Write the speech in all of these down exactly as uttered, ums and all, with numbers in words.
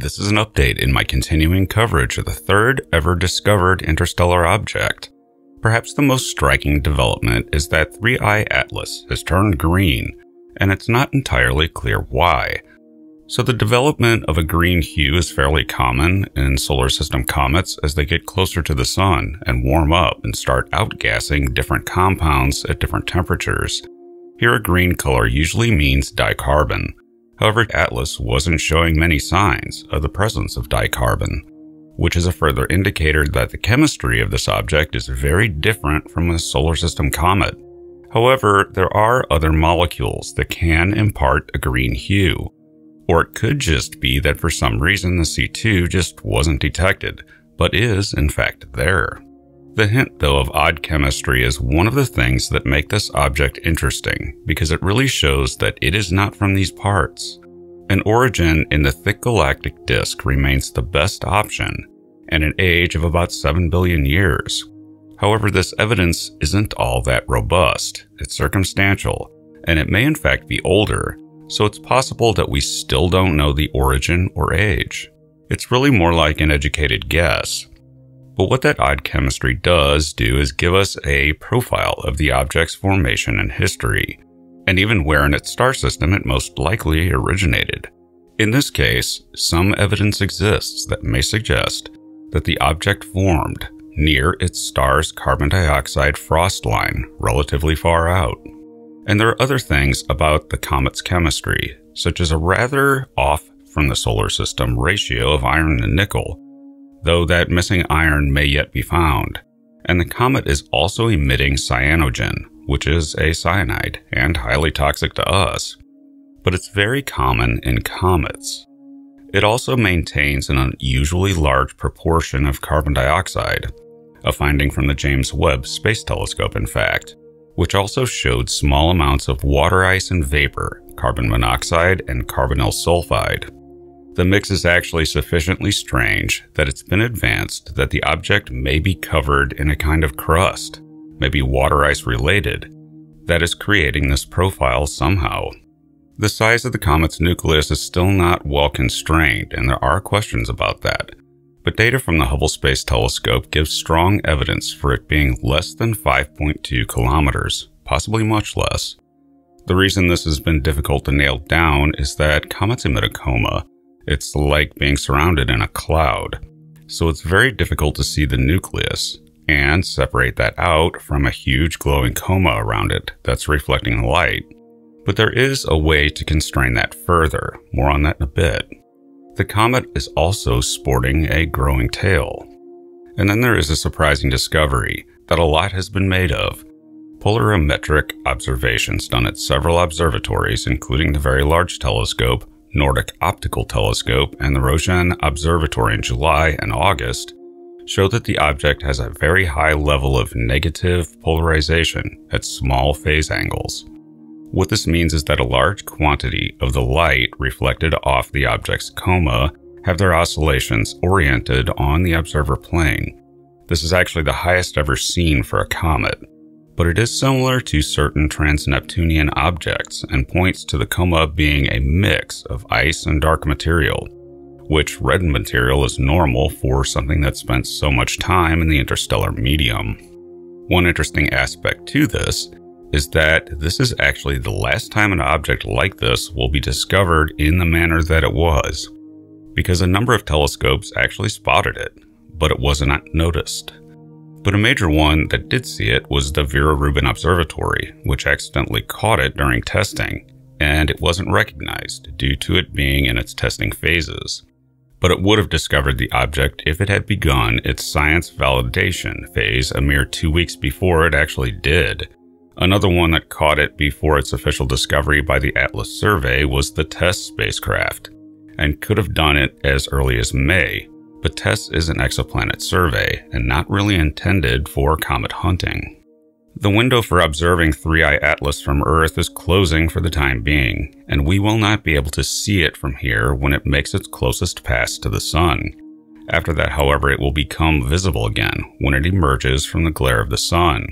This is an update in my continuing coverage of the third ever discovered interstellar object. Perhaps the most striking development is that three I ATLAS has turned green, and it's not entirely clear why. So the development of a green hue is fairly common in solar system comets as they get closer to the sun and warm up and start outgassing different compounds at different temperatures. Here a green color usually means dicarbon. However, ATLAS wasn't showing many signs of the presence of dicarbon, which is a further indicator that the chemistry of this object is very different from a solar system comet. However, there are other molecules that can impart a green hue, or it could just be that for some reason the C two just wasn't detected, but is in fact there. The hint, though, of odd chemistry is one of the things that make this object interesting, because it really shows that it is not from these parts. An origin in the thick galactic disk remains the best option, and an age of about seven billion years. However, this evidence isn't all that robust. It's circumstantial, and it may in fact be older, so it's possible that we still don't know the origin or age. It's really more like an educated guess. But what that odd chemistry does do is give us a profile of the object's formation and history, and even where in its star system it most likely originated. In this case, some evidence exists that may suggest that the object formed near its star's carbon dioxide frost line, relatively far out. And there are other things about the comet's chemistry, such as a rather off from the solar system ratio of iron and nickel, though that missing iron may yet be found, and the comet is also emitting cyanogen, which is a cyanide and highly toxic to us, but it's very common in comets. It also maintains an unusually large proportion of carbon dioxide, a finding from the James Webb Space Telescope in fact, which also showed small amounts of water ice and vapor, carbon monoxide and carbonyl sulfide. The mix is actually sufficiently strange that it's been advanced that the object may be covered in a kind of crust, maybe water ice related, that is creating this profile somehow. The size of the comet's nucleus is still not well constrained, and there are questions about that, but data from the Hubble Space Telescope gives strong evidence for it being less than five point two kilometers, possibly much less. The reason this has been difficult to nail down is that comets emit a coma. It's like being surrounded in a cloud, so it's very difficult to see the nucleus and separate that out from a huge glowing coma around it that's reflecting light. But there is a way to constrain that further, more on that in a bit. The comet is also sporting a growing tail. And then there is a surprising discovery that a lot has been made of. Polarimetric observations done at several observatories, including the Very Large Telescope, Nordic Optical Telescope, and the Roshan Observatory in July and August, show that the object has a very high level of negative polarization at small phase angles. What this means is that a large quantity of the light reflected off the object's coma have their oscillations oriented on the observer plane. This is actually the highest ever seen for a comet, but it is similar to certain trans-Neptunian objects and points to the coma being a mix of ice and dark material, which red material is normal for something that spent so much time in the interstellar medium. One interesting aspect to this is that this is actually the last time an object like this will be discovered in the manner that it was, because a number of telescopes actually spotted it, but it was not noticed. But a major one that did see it was the Vera Rubin Observatory, which accidentally caught it during testing, and it wasn't recognized due to it being in its testing phases. But it would have discovered the object if it had begun its science validation phase a mere two weeks before it actually did. Another one that caught it before its official discovery by the ATLAS survey was the TESS spacecraft, and could have done it as early as May. But TESS is an exoplanet survey and not really intended for comet hunting. The window for observing three I ATLAS from Earth is closing for the time being, and we will not be able to see it from here when it makes its closest pass to the sun. After that, however, it will become visible again when it emerges from the glare of the sun.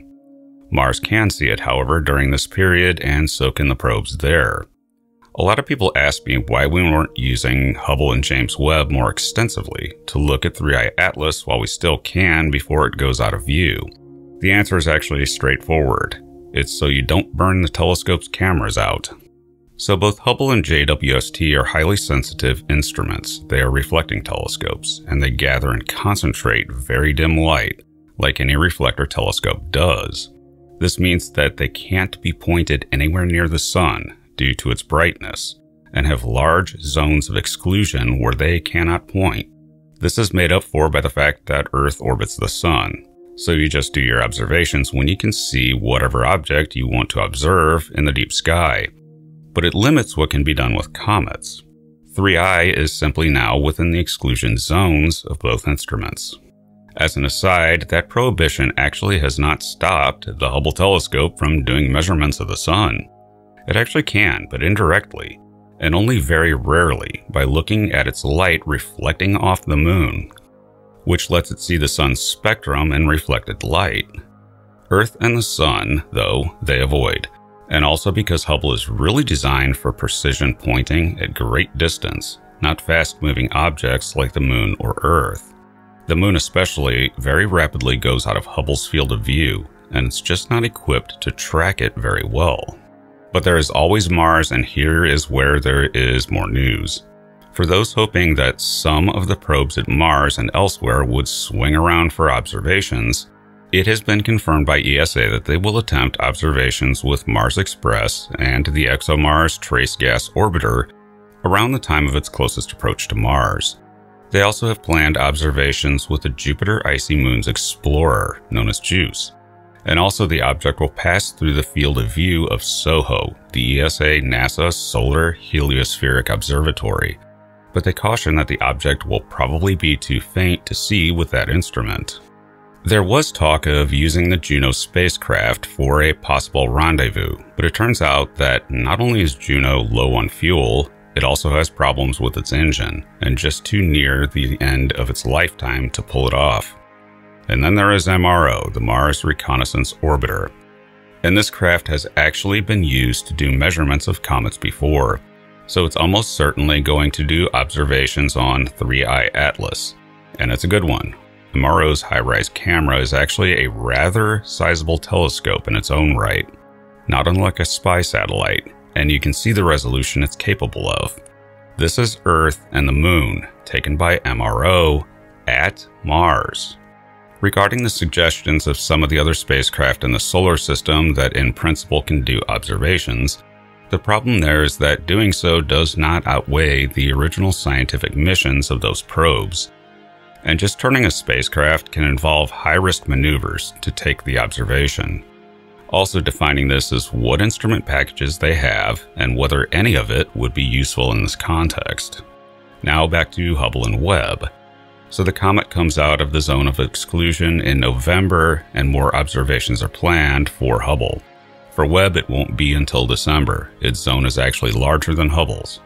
Mars can see it, however, during this period, and so can the probes there. A lot of people ask me why we weren't using Hubble and James Webb more extensively to look at three I ATLAS while we still can before it goes out of view. The answer is actually straightforward. It's so you don't burn the telescope's cameras out. So both Hubble and J W S T are highly sensitive instruments. They are reflecting telescopes, and they gather and concentrate very dim light, like any reflector telescope does. This means that they can't be pointed anywhere near the sun due to its brightness, and have large zones of exclusion where they cannot point. This is made up for by the fact that Earth orbits the sun, so you just do your observations when you can see whatever object you want to observe in the deep sky, but it limits what can be done with comets. three I is simply now within the exclusion zones of both instruments. As an aside, that prohibition actually has not stopped the Hubble telescope from doing measurements of the sun. It actually can, but indirectly, and only very rarely, by looking at its light reflecting off the moon, which lets it see the sun's spectrum and reflected light. Earth and the sun, though, they avoid, and also because Hubble is really designed for precision pointing at great distance, not fast-moving objects like the moon or Earth. The moon especially very rapidly goes out of Hubble's field of view, and it's just not equipped to track it very well. But there is always Mars, and here is where there is more news. For those hoping that some of the probes at Mars and elsewhere would swing around for observations, it has been confirmed by E S A that they will attempt observations with Mars Express and the ExoMars Trace Gas Orbiter around the time of its closest approach to Mars. They also have planned observations with the Jupiter Icy Moons Explorer, known as JUICE. And also the object will pass through the field of view of SOHO, the E S A NASA Solar Heliospheric Observatory, but they caution that the object will probably be too faint to see with that instrument. There was talk of using the Juno spacecraft for a possible rendezvous, but it turns out that not only is Juno low on fuel, it also has problems with its engine, and just too near the end of its lifetime to pull it off. And then there is M R O, the Mars Reconnaissance Orbiter. And this craft has actually been used to do measurements of comets before, so it's almost certainly going to do observations on three I ATLAS. And it's a good one. M R O's high-rise camera is actually a rather sizable telescope in its own right, not unlike a spy satellite, and you can see the resolution it's capable of. This is Earth and the Moon, taken by M R O at Mars. Regarding the suggestions of some of the other spacecraft in the solar system that in principle can do observations, the problem there is that doing so does not outweigh the original scientific missions of those probes, and just turning a spacecraft can involve high-risk maneuvers to take the observation. Also defining this is what instrument packages they have and whether any of it would be useful in this context. Now back to Hubble and Webb. So the comet comes out of the zone of exclusion in November, and more observations are planned for Hubble. For Webb, it won't be until December. Its zone is actually larger than Hubble's.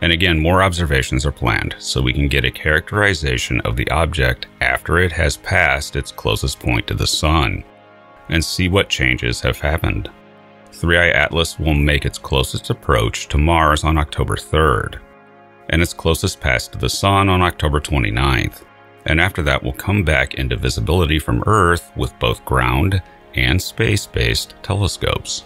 And again, more observations are planned, so we can get a characterization of the object after it has passed its closest point to the sun, and see what changes have happened. three I ATLAS will make its closest approach to Mars on October third. And its closest pass to the sun on October twenty-ninth, and after that will come back into visibility from Earth with both ground and space-based telescopes.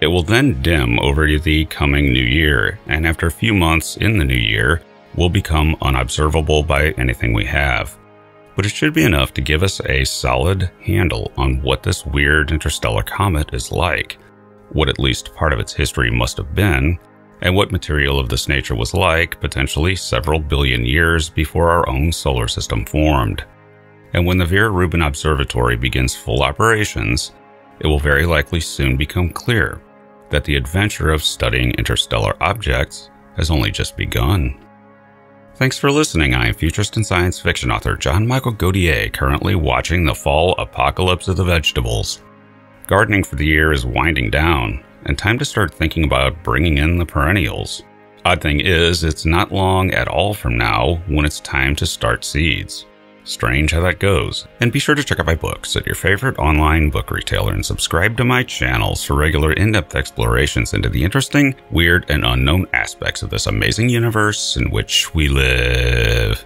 It will then dim over to the coming new year, and after a few months in the new year, will become unobservable by anything we have. But it should be enough to give us a solid handle on what this weird interstellar comet is like, what at least part of its history must have been, and what material of this nature was like potentially several billion years before our own solar system formed. And when the Vera Rubin Observatory begins full operations, it will very likely soon become clear that the adventure of studying interstellar objects has only just begun. Thanks for listening. I am futurist and science fiction author John Michael Godier, currently watching the fall apocalypse of the vegetables. Gardening for the year is winding down, and time to start thinking about bringing in the perennials. Odd thing is, it's not long at all from now when it's time to start seeds. Strange how that goes. And be sure to check out my books at your favorite online book retailer and subscribe to my channels for regular in-depth explorations into the interesting, weird, and unknown aspects of this amazing universe in which we live.